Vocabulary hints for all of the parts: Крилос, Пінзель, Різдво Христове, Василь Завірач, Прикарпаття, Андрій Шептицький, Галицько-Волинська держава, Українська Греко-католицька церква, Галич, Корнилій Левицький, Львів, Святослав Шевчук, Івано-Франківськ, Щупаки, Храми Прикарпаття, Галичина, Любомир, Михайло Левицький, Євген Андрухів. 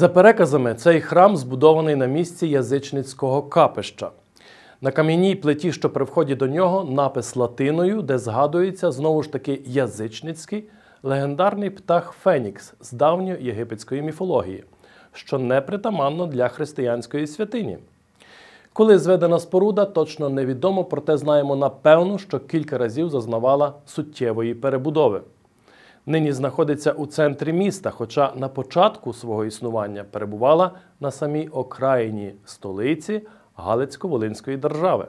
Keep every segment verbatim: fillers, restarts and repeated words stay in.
За переказами, цей храм збудований на місці язичницького капища. На кам'яній плиті, що при вході до нього, напис латиною, де згадується, знову ж таки, язичницький, легендарний птах Фенікс з давньої єгипетської міфології, що непритаманно для християнської святині. Коли зведена споруда, точно невідомо, проте знаємо напевно, що кілька разів зазнавала суттєвої перебудови. Нині знаходиться у центрі міста, хоча на початку свого існування перебувала на самій окраїні столиці Галицько-Волинської держави.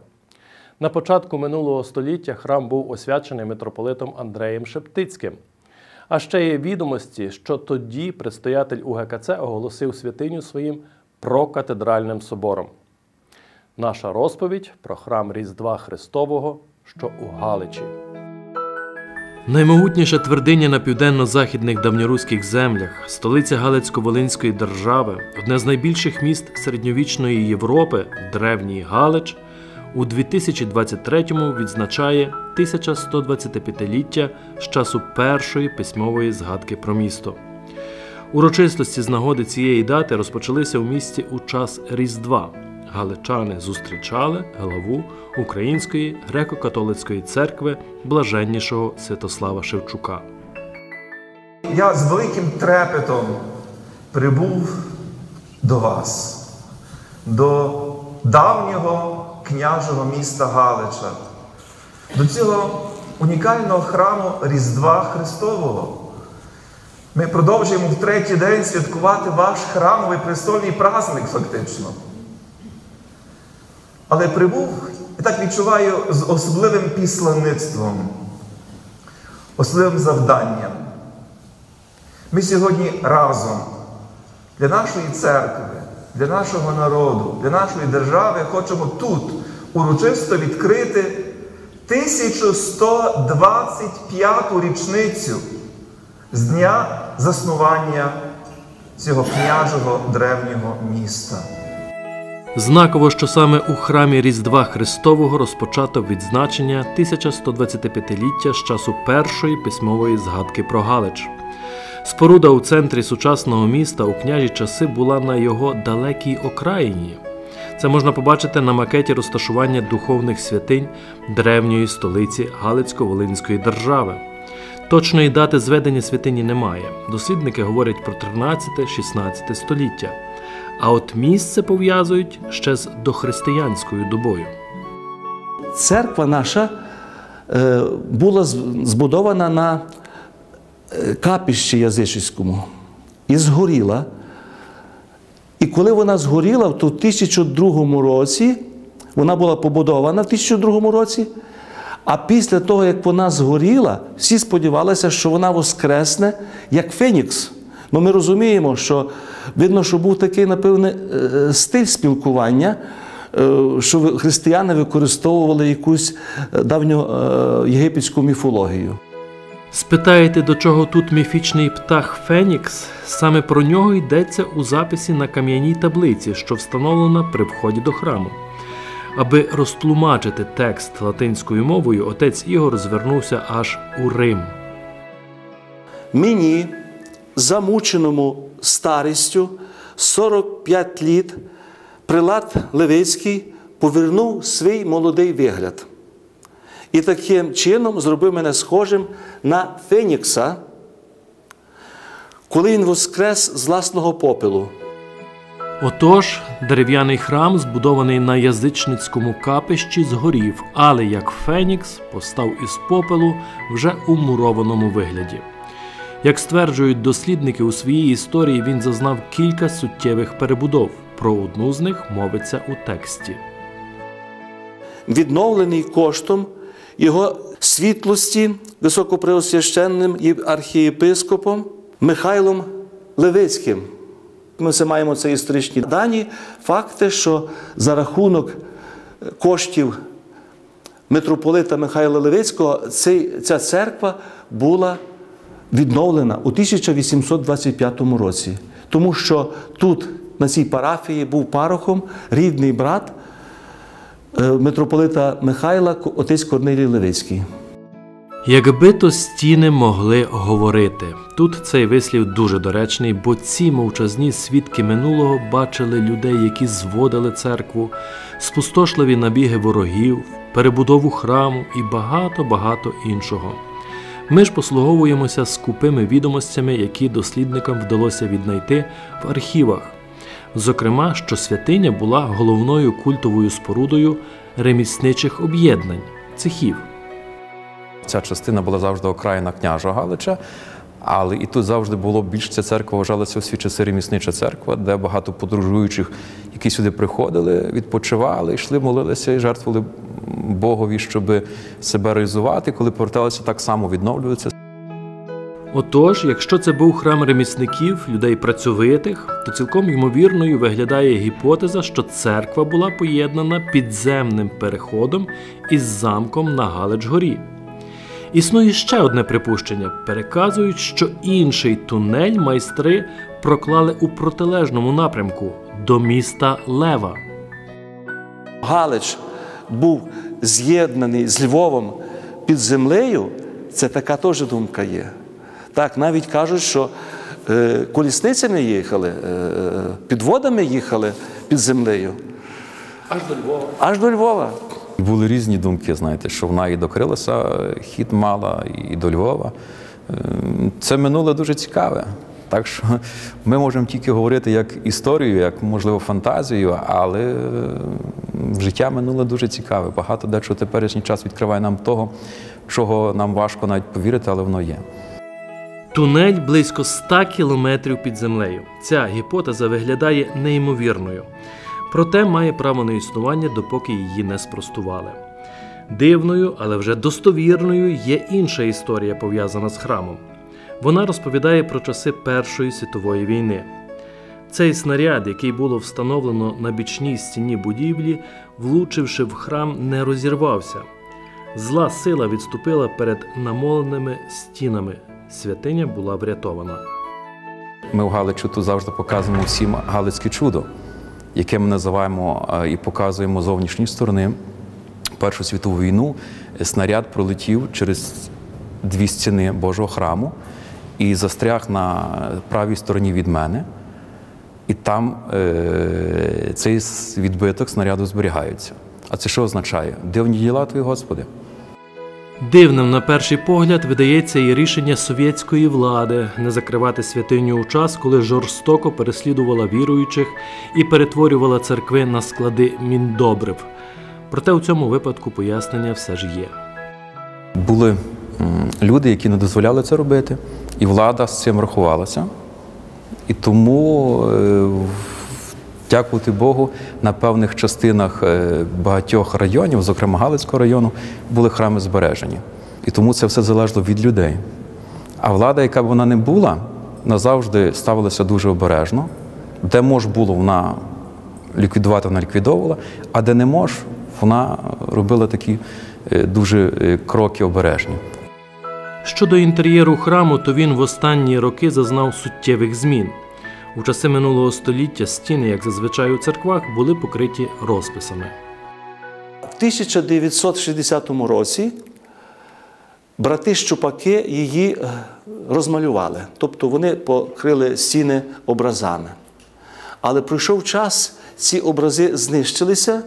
На початку минулого століття храм був освячений митрополитом Андрієм Шептицьким. А ще є відомості, що тоді предстоятель У Ге Ка Це оголосив святиню своїм прокатедральним собором. Наша розповідь про храм Різдва Христового, що у Галичі. Наймогутніша твердиня на південно-західних давньоруських землях, столиця Галицько-Волинської держави, одне з найбільших міст середньовічної Європи, древній Галич, у дві тисячі двадцять третьому відзначає тисяча сто двадцятип'ятиліття з часу першої письмової згадки про місто. Урочистості з нагоди цієї дати розпочалися в місті у час Різдва. Галичани зустрічали главу Української Греко-католицької церкви блаженнішого Святослава Шевчука. Я з великим трепетом прибув до вас, до давнього княжого міста Галича, до цього унікального храму Різдва Христового. Ми продовжуємо в третій день святкувати ваш храмовий престольний праздник фактично. Але прибув, я так відчуваю, з особливим післанництвом, особливим завданням. Ми сьогодні разом для нашої церкви, для нашого народу, для нашої держави хочемо тут урочисто відкрити тисячу сто двадцять п'яту річницю з дня заснування цього княжого древнього міста. Знаково, що саме у храмі Різдва Христового розпочато відзначення тисяча сто двадцятип'ятиліття з часу першої письмової згадки про Галич. Споруда у центрі сучасного міста у княжі часи була на його далекій окраїні. Це можна побачити на макеті розташування духовних святинь древньої столиці Галицько-Волинської держави. Точної дати зведення святині немає. Дослідники говорять про тринадцяте-шістнадцяте століття. А от місце пов'язують ще з дохристиянською добою. Церква наша була збудована на капищі язичницькому і згоріла. І коли вона згоріла, то в тисяча другому році, вона була побудована в тисяча другому році, а після того, як вона згоріла, всі сподівалися, що вона воскресне, як Фенікс. Ну, ми розуміємо, що видно, що був такий, напевне, стиль спілкування, що християни використовували якусь давню єгипетську міфологію. Спитаєте, до чого тут міфічний птах Фенікс? Саме про нього йдеться у записі на кам'яній таблиці, що встановлена при вході до храму. Аби розтлумачити текст латинською мовою, отець Ігор звернувся аж у Рим. Мені, замученому старістю, сорок п'ять літ, прилад Левицький повернув свій молодий вигляд. І таким чином зробив мене схожим на Фенікса, коли він воскрес з власного попелу. Отож, дерев'яний храм, збудований на язичницькому капищі, згорів, але як Фенікс постав із попелу вже у мурованому вигляді. Як стверджують дослідники, у своїй історії він зазнав кілька суттєвих перебудов. Про одну з них мовиться у тексті. Відновлений коштом його світлості високопреосвященним архієпископом Михайлом Левицьким. Ми все маємо ці історичні дані, факти, що за рахунок коштів митрополита Михайла Левицького ця церква була відновлена у тисяча вісімсот двадцять п'ятому році, тому що тут, на цій парафії, був парохом рідний брат митрополита Михайла, отець Корнилій Левицький. Якби то стіни могли говорити. Тут цей вислів дуже доречний, бо ці мовчазні свідки минулого бачили людей, які зводили церкву, спустошливі набіги ворогів, перебудову храму і багато-багато іншого. Ми ж послуговуємося скупими відомостями, які дослідникам вдалося віднайти в архівах. Зокрема, що святиня була головною культовою спорудою ремісничих об'єднань – цехів. Ця частина була завжди окраїна княжого Галича, але і тут завжди було більш ця церква вважалася у свій часи реміснича церква, де багато подорожуючих, які сюди приходили, відпочивали, йшли, молилися і жертвували Богові, щоб себе реалізувати, коли поверталися, так само відновлюватися. Отож, якщо це був храм ремісників, людей працьовитих, то цілком ймовірною виглядає гіпотеза, що церква була поєднана підземним переходом із замком на Галич-горі. Існує ще одне припущення. Переказують, що інший тунель майстри проклали у протилежному напрямку – до міста Лева. Галич був з'єднаний з Львовом під землею. Це така теж думка є. Так, навіть кажуть, що колісницями їхали, підводами їхали під землею. Аж до Львова. Аж до Львова. Були різні думки, знаєте, що вона і до Крилоса хід мала, і до Львова. Це минуле дуже цікаве. Так що ми можемо тільки говорити як історію, як, можливо, фантазію, але життя минуле дуже цікаве. Багато дечого теперішній час відкриває нам того, чого нам важко навіть повірити, але воно є. Тунель близько ста кілометрів під землею. Ця гіпотеза виглядає неймовірною. Проте має право на існування, допоки її не спростували. Дивною, але вже достовірною є інша історія, пов'язана з храмом. Вона розповідає про часи Першої світової війни. Цей снаряд, який було встановлено на бічній стіні будівлі, влучивши в храм, не розірвався. Зла сила відступила перед намоленими стінами. Святиня була врятована. Ми в Галичу тут завжди показуємо всім галицьке чудо, яке ми називаємо і показуємо зовнішні сторони. Першу світову війну снаряд пролетів через дві стіни Божого храму і застряг на правій стороні від мене. І там е цей відбиток снаряду зберігається. А це що означає? Дивні діла твої, Господи. Дивним, на перший погляд, видається і рішення совєтської влади не закривати святиню у час, коли жорстоко переслідувала віруючих і перетворювала церкви на склади міндобрив. Проте у цьому випадку пояснення все ж є. Були люди, які не дозволяли це робити, і влада з цим рахувалася. І тому, дякувати Богу, на певних частинах багатьох районів, зокрема Галицького району, були храми збережені. І тому це все залежало від людей. А влада, яка б вона не була, назавжди ставилася дуже обережно. Де мож було, вона ліквідувати, вона ліквідовувала, а де не мож, вона робила такі дуже кроки обережні. Щодо інтер'єру храму, то він в останні роки зазнав суттєвих змін. У часи минулого століття стіни, як зазвичай у церквах, були покриті розписами. В тисяча дев'ятсот шістдесятому році брати Щупаки її розмалювали. Тобто вони покрили стіни образами. Але пройшов час, ці образи знищилися,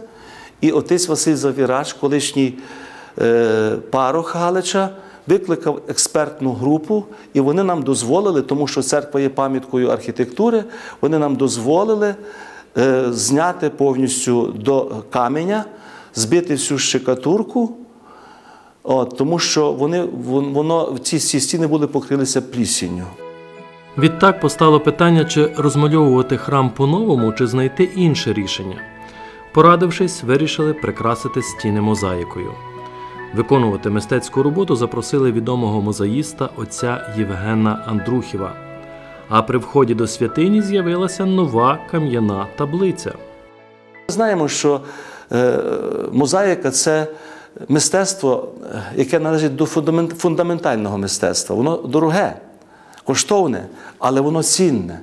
і отець Василь Завірач, колишній парох Галича, викликав експертну групу, і вони нам дозволили, тому що церква є пам'яткою архітектури, вони нам дозволили е, зняти повністю до каменя, збити всю щикатурку, от, тому що вони, воно, ці, ці стіни були покрилися плісінню. Відтак постало питання, чи розмальовувати храм по-новому, чи знайти інше рішення. Порадившись, вирішили прикрасити стіни мозаїкою. Виконувати мистецьку роботу запросили відомого мозаїста отця Євгена Андрухіва. А при вході до святині з'явилася нова кам'яна таблиця. Ми знаємо, що мозаїка – це мистецтво, яке належить до фундаментального мистецтва. Воно дороге, коштовне, але воно цінне.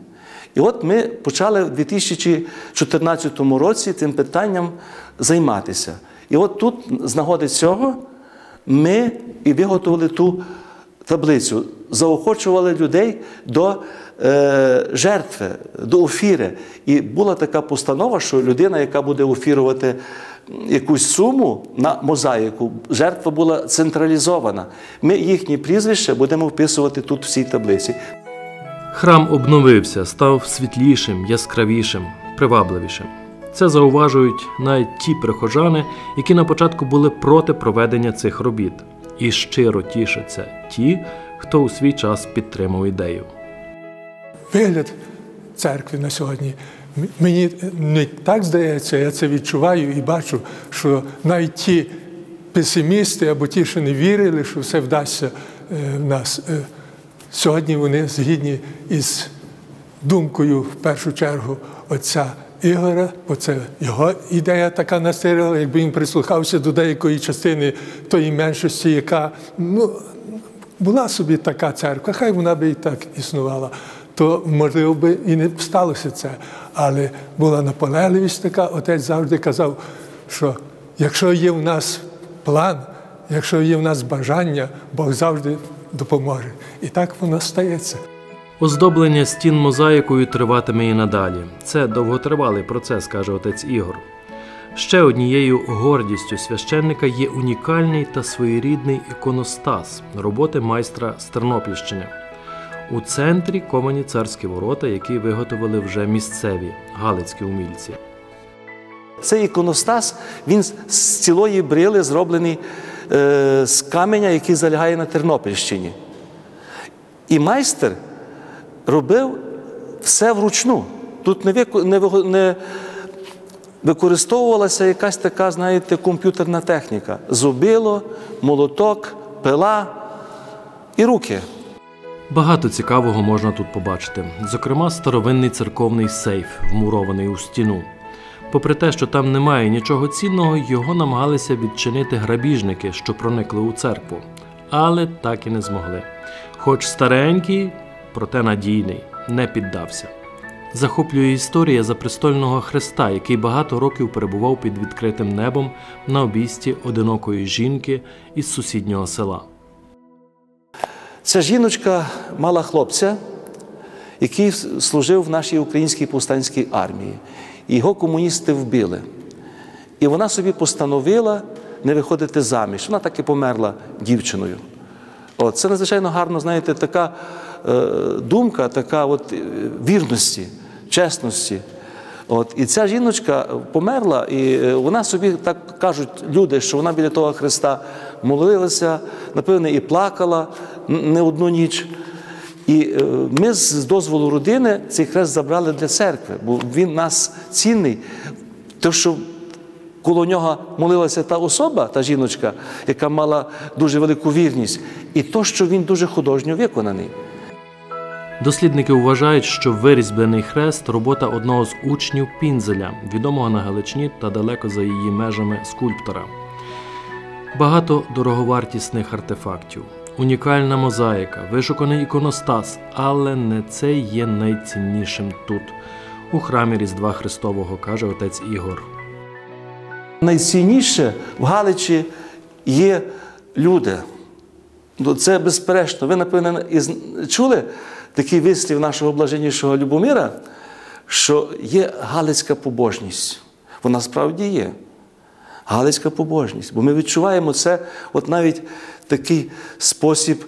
І от ми почали в дві тисячі чотирнадцятому році цим питанням займатися. І от тут, з нагоди цього, ми і виготовили ту таблицю, заохочували людей до е, жертви, до офіри. І була така постанова, що людина, яка буде офірувати якусь суму на мозаїку, жертва була централізована. Ми їхні прізвища будемо вписувати тут в цій таблиці. Храм обновився, став світлішим, яскравішим, привабливішим. Це зауважують навіть ті прихожани, які на початку були проти проведення цих робіт. І щиро тішаться ті, хто у свій час підтримав ідею. Вигляд церкви на сьогодні, мені не так здається, я це відчуваю і бачу, що навіть ті песимісти або ті, що не вірили, що все вдасться в нас, сьогодні вони згідні із думкою, в першу чергу, отця Ігора, бо це його ідея така настирила, якби він прислухався до деякої частини тої меншості, яка, ну, була собі така церква, хай вона би і так існувала, то, можливо, би і не сталося це. Але була наполегливість така, отець завжди казав, що якщо є в нас план, якщо є в нас бажання, Бог завжди допоможе. І так воно стається. Оздоблення стін мозаїкою триватиме і надалі. Це довготривалий процес, каже отець Ігор. Ще однією гордістю священника є унікальний та своєрідний іконостас роботи майстра з Тернопільщини. У центрі ковані царські ворота, які виготовили вже місцеві галицькі умільці. Цей іконостас, він з цілої брили зроблений е, з каменя, який залягає на Тернопільщині. І майстер робив все вручну. Тут не, вик... не, вик... не використовувалася якась така, знаєте, комп'ютерна техніка. Зубило, молоток, пила і руки. Багато цікавого можна тут побачити. Зокрема, старовинний церковний сейф, вмурований у стіну. Попри те, що там немає нічого цінного, його намагалися відчинити грабіжники, що проникли у церкву. Але так і не змогли. Хоч старенький, проте надійний, не піддався. Захоплює історія запрестольного хреста, який багато років перебував під відкритим небом на обійсті одинокої жінки із сусіднього села. Ця жіночка мала хлопця, який служив в нашій українській повстанській армії. Його комуністи вбили. І вона собі постановила не виходити заміж. Вона так і померла дівчиною. От, це надзвичайно гарно, знаєте, така думка, така от вірності, чесності. От, і ця жіночка померла, і вона собі, так кажуть люди, що вона біля того хреста молилася, напевне, і плакала не одну ніч. І ми з дозволу родини цей хрест забрали для церкви, бо він у нас цінний. Те, що коло нього молилася та особа, та жіночка, яка мала дуже велику вірність, і то, що він дуже художньо виконаний. Дослідники вважають, що вирізблений хрест – робота одного з учнів Пінзеля, відомого на Галичині та далеко за її межами скульптора. Багато дороговартісних артефактів, унікальна мозаїка, вишуканий іконостас, але не це є найціннішим тут, у храмі Різдва Христового, каже отець Ігор. Найцінніше в Галичі є люди. Це безперечно. Ви, напевно, чули такий вислів нашого блаженнішого Любомира, що є галицька побожність. Вона справді є. Галицька побожність. Бо ми відчуваємо це, от навіть такий спосіб,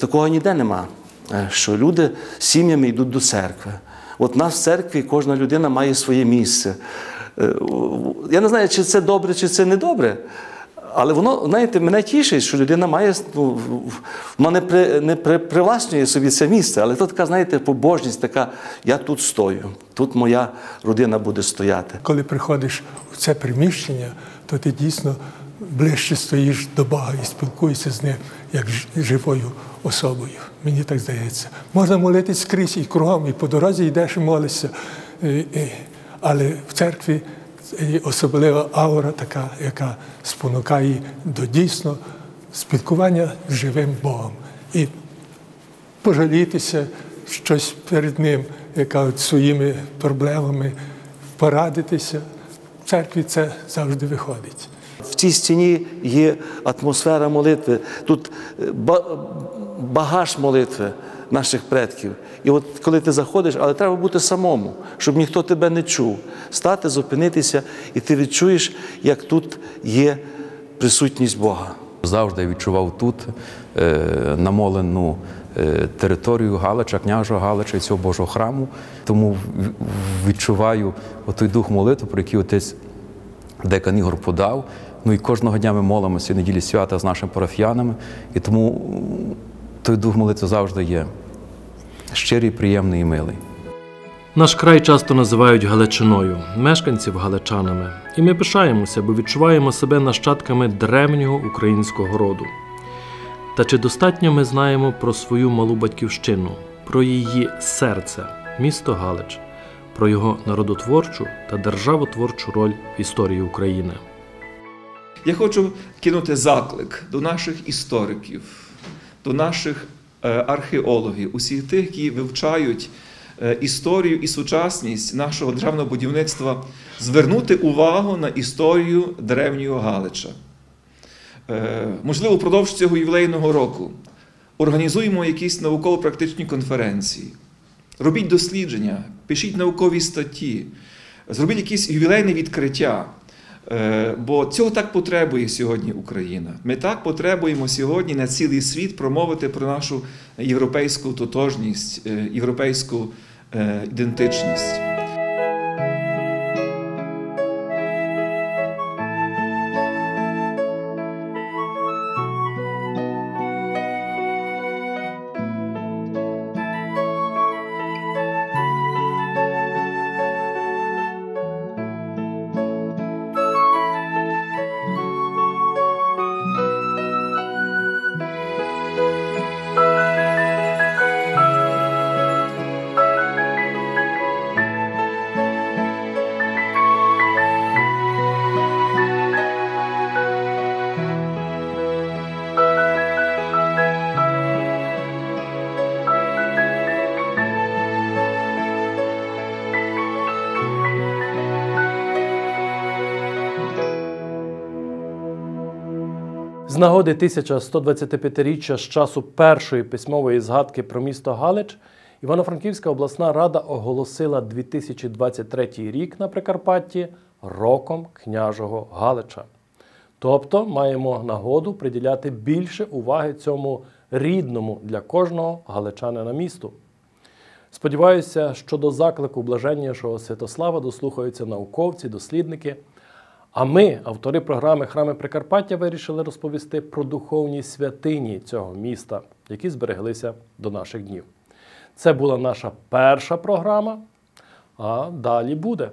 такого ніде нема, що люди сім'ями йдуть до церкви. От в нас в церкві кожна людина має своє місце. Я не знаю, чи це добре, чи це не добре, але воно, знаєте, мене тішить, що людина має, ну, вона не, при, не при, привласнює собі це місце, але то така, знаєте, побожність, така, я тут стою, тут моя родина буде стояти. Коли приходиш у це приміщення, то ти дійсно ближче стоїш до Бога і спілкуєшся з Ним як живою особою. Мені так здається. Можна молитись скрізь і кругом, і по дорозі йдеш і молишся. Але в церкві особлива аура така, яка спонукає до дійсно спілкування з живим Богом. І пожалітися щось перед Ним, яка своїми проблемами, порадитися. В церкві це завжди виходить. в цій стіні є атмосфера молитви, тут багаж молитви наших предків. І от коли ти заходиш, але треба бути самому, щоб ніхто тебе не чув. Стати, зупинитися, і ти відчуєш, як тут є присутність Бога. Завжди відчував тут намолену територію Галича, княжого Галича і цього Божого храму. Тому відчуваю той дух молитви, про який отець декан Ігор подав. Ну і кожного дня ми молимося, неділі свята з нашими парафіянами. І тому той дух молитви завжди є щирий, приємний і милий. Наш край часто називають Галичиною, мешканців – галичанами. І ми пишаємося, бо відчуваємо себе нащадками древнього українського роду. Та чи достатньо ми знаємо про свою малу батьківщину, про її серце – місто Галич, про його народотворчу та державотворчу роль в історії України? Я хочу кинути заклик до наших істориків, до наших археологів, усіх тих, які вивчають історію і сучасність нашого державного будівництва, звернути увагу на історію древнього Галича. Можливо, впродовж цього ювілейного року організуємо якісь науково-практичні конференції. Робіть дослідження, пишіть наукові статті, зробіть якісь ювілейні відкриття. Бо цього так потребує сьогодні Україна. Ми так потребуємо сьогодні на цілий світ промовити про нашу європейську тотожність, європейську ідентичність. З нагоди тисяча сто двадцятип'ятиріччя з часу першої письмової згадки про місто Галич Івано-Франківська обласна рада оголосила дві тисячі двадцять третій рік на Прикарпатті роком княжого Галича. Тобто маємо нагоду приділяти більше уваги цьому рідному для кожного галичанина місту. Сподіваюся, що до заклику блаженнішого Святослава дослухаються науковці, дослідники. А ми, автори програми «Храми Прикарпаття», вирішили розповісти про духовні святині цього міста, які збереглися до наших днів. Це була наша перша програма, а далі буде.